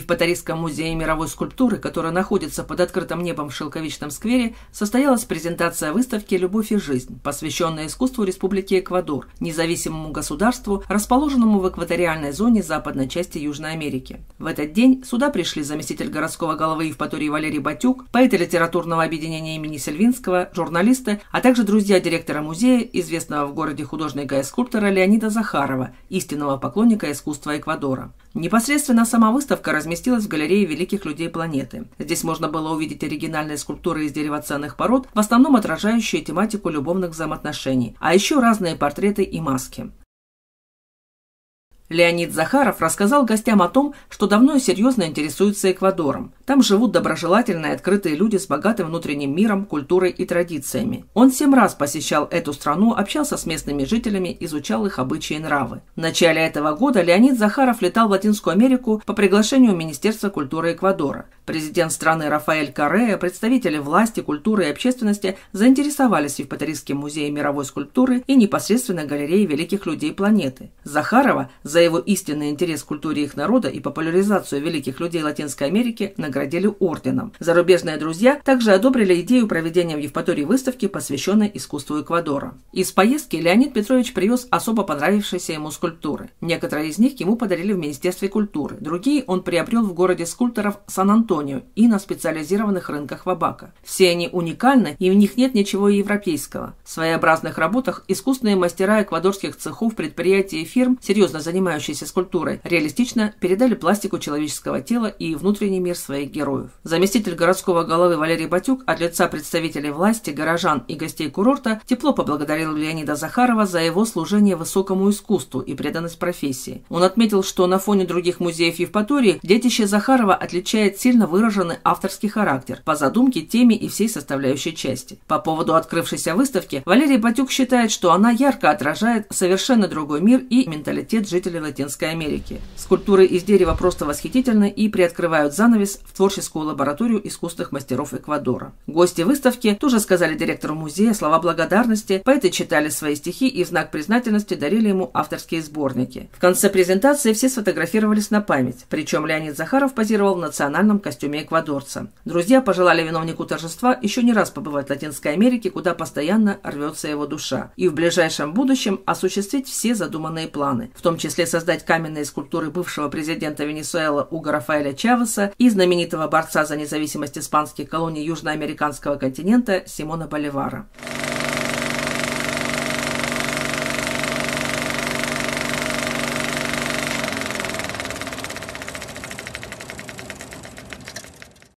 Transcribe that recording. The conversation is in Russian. Евпаторийском музее мировой скульптуры, который находится под открытым небом в Шелковичном сквере, состоялась презентация выставки «Любовь и жизнь», посвященная искусству Республики Эквадор, независимому государству, расположенному в экваториальной зоне западной части Южной Америки. В этот день сюда пришли заместитель городского головы Евпатории Валерий Батюк, поэт литературного объединения имени Сильвинского, журналисты, а также друзья директора музея, известного в городе художника и скульптора Леонида Захарова, истинного поклонника искусства Эквадора. Непосредственно сама выставка разместилась в галерее великих людей планеты. Здесь можно было увидеть оригинальные скульптуры из деревоценных пород, в основном отражающие тематику любовных взаимоотношений, а еще разные портреты и маски. Леонид Захаров рассказал гостям о том, что давно и серьезно интересуется Эквадором. Там живут доброжелательные, открытые люди с богатым внутренним миром, культурой и традициями. Он 7 раз посещал эту страну, общался с местными жителями, изучал их обычаи и нравы. В начале этого года Леонид Захаров летал в Латинскую Америку по приглашению Министерства культуры Эквадора. Президент страны Рафаэль Коррея, представители власти, культуры и общественности заинтересовались Евпаторийским музеем мировой скульптуры и непосредственно галереей великих людей планеты. Захарова за его истинный интерес к культуре их народа и популяризацию великих людей Латинской Америки наградили орденом. Зарубежные друзья также одобрили идею проведения в Евпатории выставки, посвященной искусству Эквадора. Из поездки Леонид Петрович привез особо понравившиеся ему скульптуры. Некоторые из них ему подарили в Министерстве культуры, другие он приобрел в городе скульпторов Сан-Антонио и на специализированных рынках в Абако. Все они уникальны, и в них нет ничего европейского. В своеобразных работах искусные мастера эквадорских цехов, предприятий и фирм, серьезно занимающиеся скульптурой, реалистично передали пластику человеческого тела и внутренний мир своих героев. Заместитель городского головы Валерий Батюк от лица представителей власти, горожан и гостей курорта тепло поблагодарил Леонида Захарова за его служение высокому искусству и преданность профессии. Он отметил, что на фоне других музеев Евпатории детище Захарова отличает сильно выраженный авторский характер по задумке, теме и всей составляющей части. По поводу открывшейся выставки Валерий Батюк считает, что она ярко отражает совершенно другой мир и менталитет жителей Латинской Америки. Скульптуры из дерева просто восхитительны и приоткрывают занавес в творческую лабораторию искусных мастеров Эквадора. Гости выставки тоже сказали директору музея слова благодарности, поэты читали свои стихи и в знак признательности дарили ему авторские сборники. В конце презентации все сфотографировались на память, причем Леонид Захаров позировал в национальном костюме эквадорца. Друзья пожелали виновнику торжества еще не раз побывать в Латинской Америке, куда постоянно рвется его душа, и в ближайшем будущем осуществить все задуманные планы, в том числе создать каменные скульптуры бывшего президента Венесуэлы Уго Рафаэля Чавеса и знаменитого борца за независимость испанских колоний южноамериканского континента Симона Боливара.